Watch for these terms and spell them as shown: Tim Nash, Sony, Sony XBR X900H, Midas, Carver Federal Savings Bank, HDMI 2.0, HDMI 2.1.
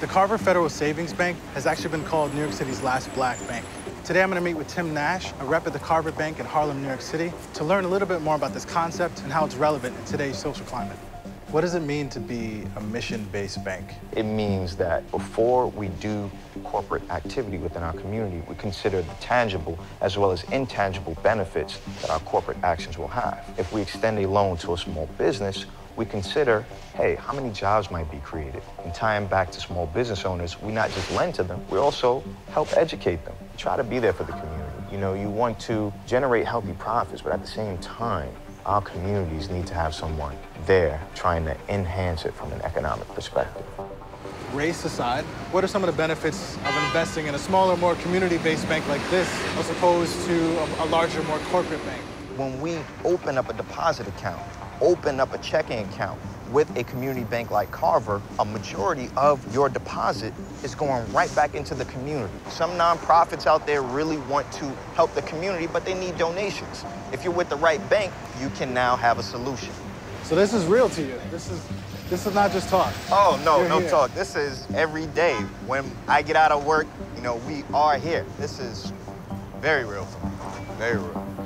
The Carver Federal Savings Bank has actually been called New York City's last black bank. Today I'm going to meet with Tim Nash, a rep at the Carver Bank in Harlem, New York City, to learn a little bit more about this concept and how it's relevant in today's social climate. What does it mean to be a mission-based bank? It means that before we do corporate activity within our community, we consider the tangible as well as intangible benefits that our corporate actions will have. If we extend a loan to a small business, we consider, hey, how many jobs might be created? And tying back to small business owners, we not just lend to them, we also help educate them. We try to be there for the community. You know, you want to generate healthy profits, but at the same time, our communities need to have someone there trying to enhance it from an economic perspective. Race aside, what are some of the benefits of investing in a smaller, more community-based bank like this as opposed to a larger, more corporate bank? When we open up a deposit account, open up a checking account with a community bank like Carver, a majority of your deposit is going right back into the community. Some nonprofits out there really want to help the community, but they need donations. If you're with the right bank, you can now have a solution. So this is real to you. This is not just talk. Oh, no, no talk. This is every day. When I get out of work, you know, we are here. This is very real for me, very real.